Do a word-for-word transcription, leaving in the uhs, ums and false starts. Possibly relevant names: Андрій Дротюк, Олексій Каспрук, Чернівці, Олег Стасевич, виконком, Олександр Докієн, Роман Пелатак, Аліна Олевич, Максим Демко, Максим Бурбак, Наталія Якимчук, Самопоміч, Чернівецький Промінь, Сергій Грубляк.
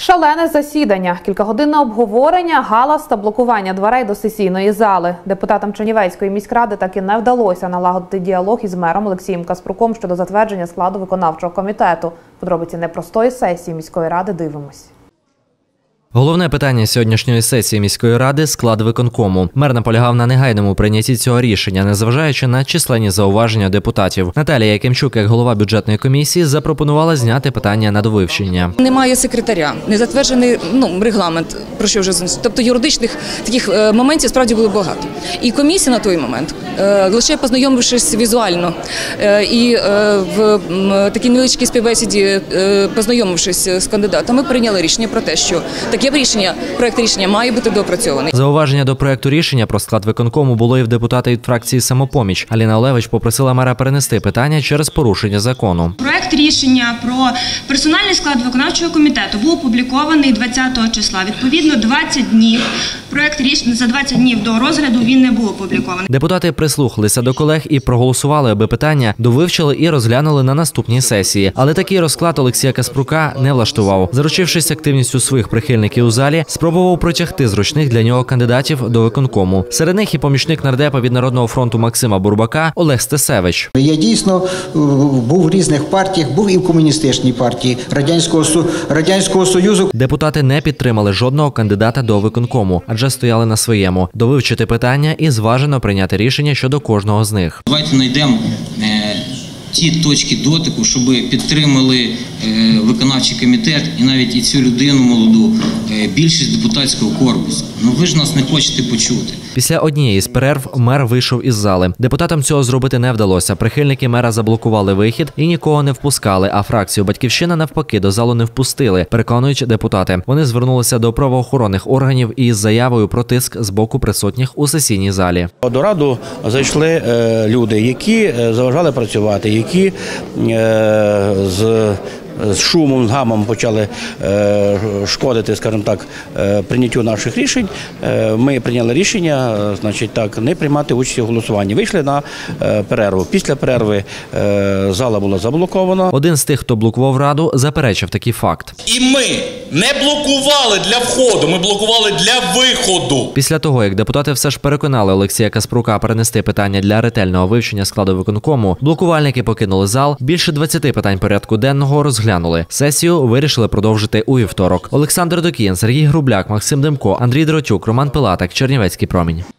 Шалене засідання, кількагодинне обговорення, галас та блокування дверей до сесійної зали. Депутатам Чернівецької міськради так і не вдалося налагодити діалог із мером Олексієм Каспруком щодо затвердження складу виконавчого комітету. Подробиці непростої сесії міської ради дивимось. Головне питання сьогоднішньої сесії міської ради – склад виконкому. Мер наполягав на негайному прийнятті цього рішення, незважаючи на численні зауваження депутатів. Наталія Якимчук, як голова бюджетної комісії, запропонувала зняти питання на довивчення. Немає секретаря, не затверджений ну, регламент, про що вже тобто юридичних таких моментів справді було багато. І комісія на той момент, лише познайомившись візуально і в такій невеличкій співбесіді, познайомившись з кандидатами, прийняли рішення про те, що таке рішення, проєкт рішення має бути доопрацьований. Зауваження до проєкту рішення про склад виконкому було і в депутата від фракції «Самопоміч». Аліна Олевич попросила мера перенести питання через порушення закону. Проєкт рішення про персональний склад виконавчого комітету був опублікований двадцятого числа. Відповідно, двадцять днів. Проєкт рішення за двадцять днів до розгляду він не був опублікований. Депутати прислухалися до колег і проголосували, аби питання довивчили і розглянули на наступній сесії. Але такий розклад Олексія Каспрука не влаштував. Заручившись активністю своїх прихильників у залі, спробував протягти зручних для нього кандидатів до виконкому. Серед них і помічник нардепа від Народного фронту Максима Бурбака Олег Стасевич. Я дійсно був в різних партіях, був і в комуністичній партії Радянського, Радянського Союзу. Депутати не підтримали жодного кандидата до виконкому, адже стояли на своєму. Довивчити питання і зважено прийняти рішення щодо кожного з них. Давайте знайдемо ті точки дотику, щоб підтримали виконавчий комітет і навіть і цю людину молоду, більшість депутатського корпусу. Ну ви ж нас не хочете почути. Після однієї з перерв мер вийшов із зали. Депутатам цього зробити не вдалося. Прихильники мера заблокували вихід і нікого не впускали, а фракцію «Батьківщина» навпаки до залу не впустили, переконують депутати. Вони звернулися до правоохоронних органів із заявою про тиск з боку присутніх у сесійній залі. До раду зайшли люди, які заважали працювати, які з з шумом, з гамом почали е, шкодити, скажімо так, е, прийняттю наших рішень. Е, ми прийняли рішення, е, значить так, не приймати участь у голосуванні. Вийшли на е, перерву. Після перерви е, зала була заблокована. Один з тих, хто блокував раду, заперечив такий факт. І ми не блокували для входу, ми блокували для виходу. Після того, як депутати все ж переконали Олексія Каспрука перенести питання для ретельного вивчення складу виконкому, блокувальники покинули зал. Більше двадцяти питань порядку денного розглянули. Сесію вирішили продовжити у вівторок. Олександр Докієн, Сергій Грубляк, Максим Демко, Андрій Дротюк, Роман Пелатак, Чернівецький промінь.